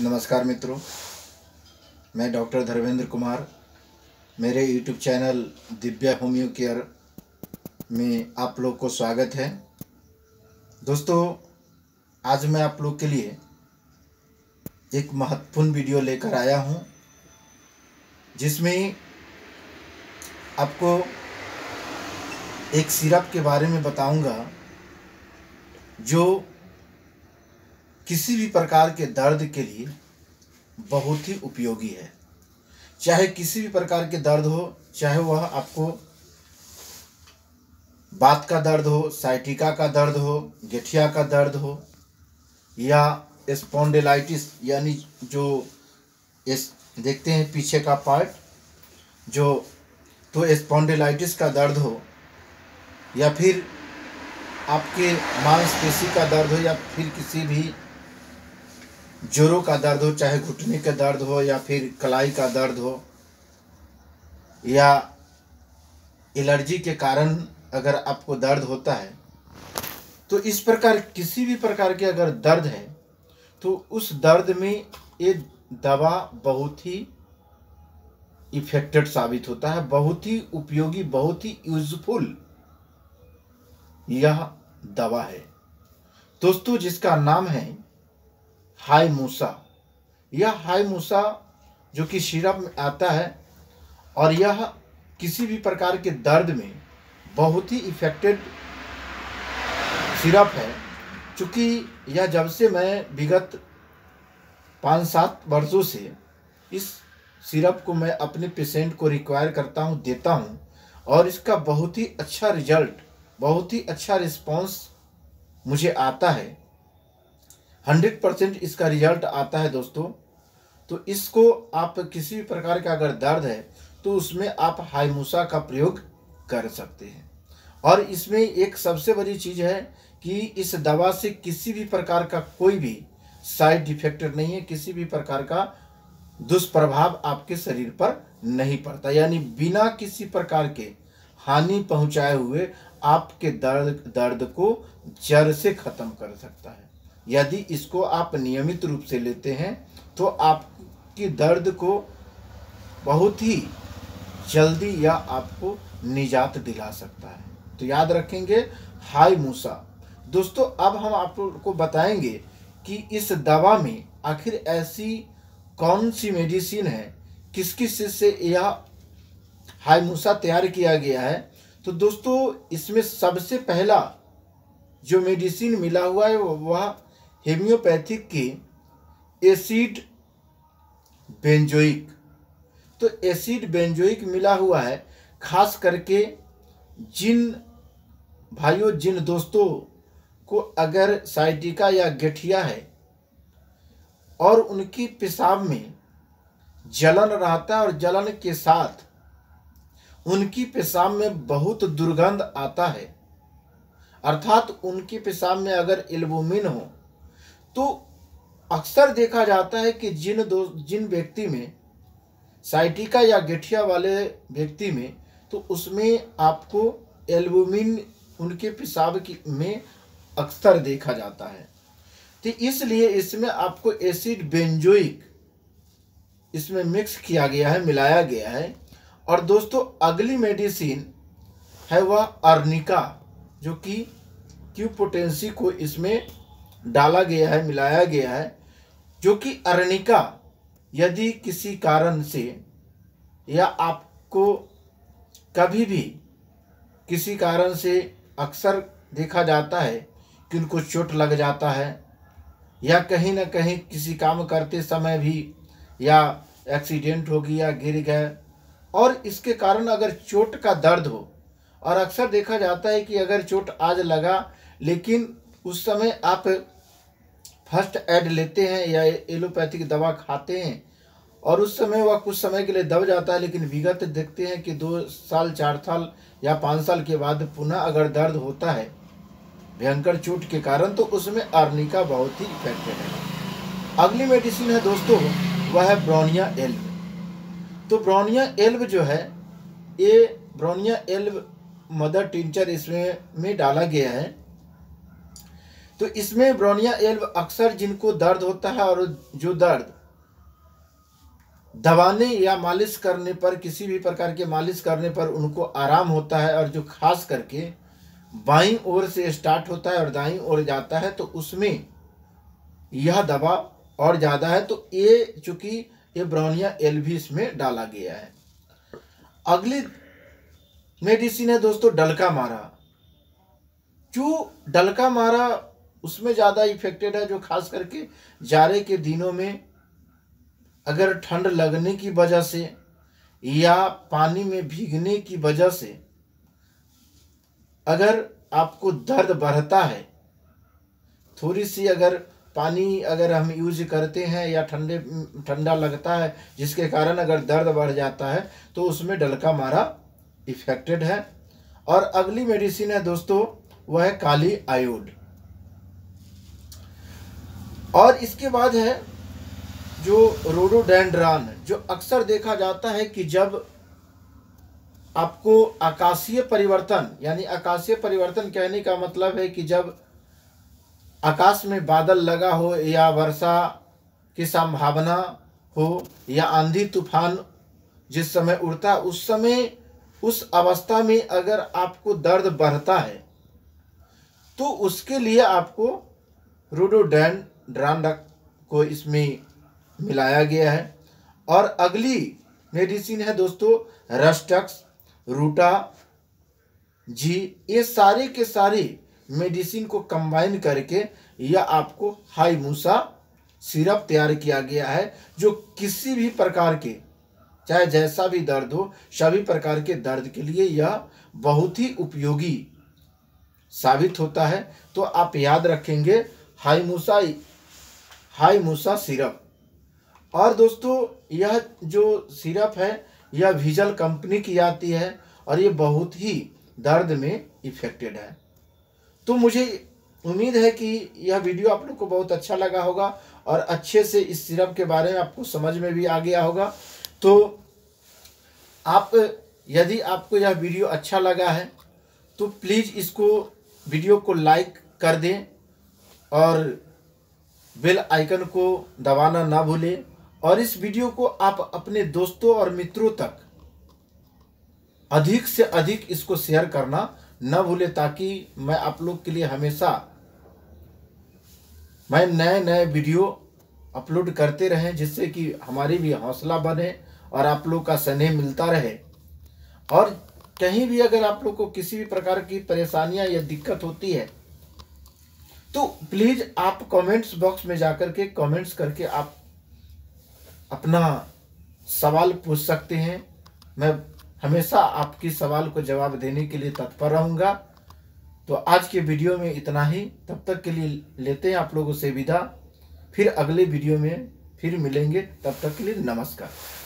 नमस्कार मित्रों, मैं डॉक्टर धर्मेंद्र कुमार। मेरे YouTube channel Divya homeo care में आप लोग को स्वागत है। दोस्तों, आज मैं आप लोग के लिए एक महत्वपूर्ण वीडियो लेकर आया हूं, जिसमें आपको एक सिरप के बारे में बताऊंगा जो किसी भी प्रकार के दर्द के लिए बहुत ही उपयोगी है। चाहे किसी भी प्रकार के दर्द हो, चाहे वह आपको बात का दर्द हो, साइटिका का दर्द हो, गठिया का दर्द हो, या स्पॉन्डिलाइटिस यानी जो इस देखते हैं पीछे का पार्ट जो तो स्पॉन्डिलाइटिस का दर्द हो, या फिर आपके मांसपेशी का दर्द हो, या फिर किसी भी जोड़ों का दर्द हो, चाहे घुटने का दर्द हो या फिर कलाई का दर्द हो, या एलर्जी के कारण अगर आपको दर्द होता है, तो इस प्रकार किसी भी प्रकार के अगर दर्द है तो उस दर्द में ये दवा बहुत ही इफेक्टेड साबित होता है, बहुत ही उपयोगी, बहुत ही यूजफुल यह दवा है दोस्तों, जिसका नाम है हायमूसा। यह हायमूसा जो कि सिरप में आता है और यह किसी भी प्रकार के दर्द में बहुत ही इफेक्टेड सिरप है। चूँकि यह जब से मैं विगत 5-7 वर्षों से इस सिरप को मैं अपने पेशेंट को रिक्वायर करता हूँ, देता हूँ, और इसका बहुत ही अच्छा रिजल्ट, बहुत ही अच्छा रिस्पांस मुझे आता है। 100% इसका रिजल्ट आता है दोस्तों। तो इसको आप किसी भी प्रकार का अगर दर्द है तो उसमें आप हायमूसा का प्रयोग कर सकते हैं। और इसमें एक सबसे बड़ी चीज़ है कि इस दवा से किसी भी प्रकार का कोई भी साइड इफेक्ट नहीं है, किसी भी प्रकार का दुष्प्रभाव आपके शरीर पर नहीं पड़ता, यानी बिना किसी प्रकार के हानि पहुँचाए हुए आपके दर्द को जड़ से ख़त्म कर सकता है। यदि इसको आप नियमित रूप से लेते हैं तो आपकी दर्द को बहुत ही जल्दी या आपको निजात दिला सकता है। तो याद रखेंगे हायमूसा। दोस्तों, अब हम आपको बताएंगे कि इस दवा में आखिर ऐसी कौन सी मेडिसिन है, किस किस से यह हायमूसा तैयार किया गया है। तो दोस्तों, इसमें सबसे पहला जो मेडिसिन मिला हुआ है वह होम्योपैथिक की एसिड बेंजोइक। तो एसिड बेंजोइक मिला हुआ है, खास करके जिन भाइयों, जिन दोस्तों को अगर साइटिका या गठिया है और उनकी पेशाब में जलन रहता है और जलन के साथ उनकी पेशाब में बहुत दुर्गंध आता है, अर्थात उनकी पेशाब में अगर एल्बुमिन हो, तो अक्सर देखा जाता है कि जिन व्यक्ति में साइटिका या गठिया वाले व्यक्ति में, तो उसमें आपको एल्बुमिन उनके पेशाब की में अक्सर देखा जाता है। तो इसलिए इसमें आपको एसिड बेंजोइक इसमें मिक्स किया गया है, मिलाया गया है। और दोस्तों, अगली मेडिसिन है वह अर्निका, जो कि क्यूपोटेंसी को इसमें डाला गया है, मिलाया गया है। जो कि अर्निका यदि किसी कारण से या आपको कभी भी किसी कारण से अक्सर देखा जाता है कि उनको चोट लग जाता है, या कहीं ना कहीं किसी काम करते समय भी या एक्सीडेंट हो गया, गिर गए, और इसके कारण अगर चोट का दर्द हो, और अक्सर देखा जाता है कि अगर चोट आज लगा लेकिन उस समय आप फर्स्ट एड लेते हैं या एलोपैथिक दवा खाते हैं और उस समय वह कुछ समय के लिए दब जाता है, लेकिन विगत देखते हैं कि 2 साल 4 साल या 5 साल के बाद पुनः अगर दर्द होता है भयंकर चोट के कारण, तो उसमें अर्निका बहुत ही इफेक्टेड है। अगली मेडिसिन है दोस्तों वह है ब्रॉनिया एल्व। तो ब्रॉनिया एल्व जो है, ये ब्रॉनिया एल्व मदर टिंचर इसमें डाला गया है। तो इसमें ब्रॉनिया एल्व अक्सर जिनको दर्द होता है और जो दर्द दबाने या मालिश करने पर, किसी भी प्रकार के मालिश करने पर उनको आराम होता है, और जो खास करके बाईं ओर से स्टार्ट होता है और दाईं ओर जाता है तो उसमें यह दबाव और ज़्यादा है। तो ये चूँकि ये ब्रॉनिया एल्व भी इसमें डाला गया है। अगली मेडिसिन है दोस्तों डलका मारा। जो डलका मारा उसमें ज़्यादा इफेक्टेड है, जो खास करके जाड़े के दिनों में अगर ठंड लगने की वजह से या पानी में भीगने की वजह से अगर आपको दर्द बढ़ता है, थोड़ी सी अगर पानी अगर हम यूज करते हैं या ठंडा लगता है जिसके कारण अगर दर्द बढ़ जाता है तो उसमें डलका मारा इफेक्टेड है। और अगली मेडिसिन है दोस्तों वह है काली आयोड। और इसके बाद है जो रोडोडेंड्रॉन, जो अक्सर देखा जाता है कि जब आपको आकाशीय परिवर्तन, यानी आकाशीय परिवर्तन कहने का मतलब है कि जब आकाश में बादल लगा हो या वर्षा की संभावना हो या आंधी तूफान जिस समय उड़ता, उस समय उस अवस्था में अगर आपको दर्द बढ़ता है तो उसके लिए आपको रोडोडेंड्रॉन को इसमें मिलाया गया है। और अगली मेडिसिन है दोस्तों रस्टक्स, रूटा जी। ये सारे के सारे मेडिसिन को कंबाइन करके यह आपको हायमूसा सिरप तैयार किया गया है, जो किसी भी प्रकार के, चाहे जैसा भी दर्द हो, सभी प्रकार के दर्द के लिए यह बहुत ही उपयोगी साबित होता है। तो आप याद रखेंगे हायमूसा सिरप। और दोस्तों यह जो सिरप है यह वीजल कंपनी की आती है और ये बहुत ही दर्द में इफेक्टेड है। तो मुझे उम्मीद है कि यह वीडियो आप लोग को बहुत अच्छा लगा होगा और अच्छे से इस सिरप के बारे में आपको समझ में भी आ गया होगा। तो आप, यदि आपको यह वीडियो अच्छा लगा है तो प्लीज़ इसको, वीडियो को लाइक कर दें और बेल आइकन को दबाना ना भूलें, और इस वीडियो को आप अपने दोस्तों और मित्रों तक अधिक से अधिक इसको शेयर करना ना भूलें, ताकि मैं आप लोग के लिए हमेशा मैं नए नए वीडियो अपलोड करते रहें, जिससे कि हमारी भी हौसला बने और आप लोग का स्नेह मिलता रहे। और कहीं भी अगर आप लोग को किसी भी प्रकार की परेशानियां या दिक्कत होती है तो प्लीज़ आप कमेंट्स बॉक्स में जाकर के कमेंट्स करके आप अपना सवाल पूछ सकते हैं। मैं हमेशा आपके सवाल को जवाब देने के लिए तत्पर रहूँगा। तो आज के वीडियो में इतना ही, तब तक के लिए लेते हैं आप लोगों से विदा। फिर अगले वीडियो में फिर मिलेंगे, तब तक के लिए नमस्कार।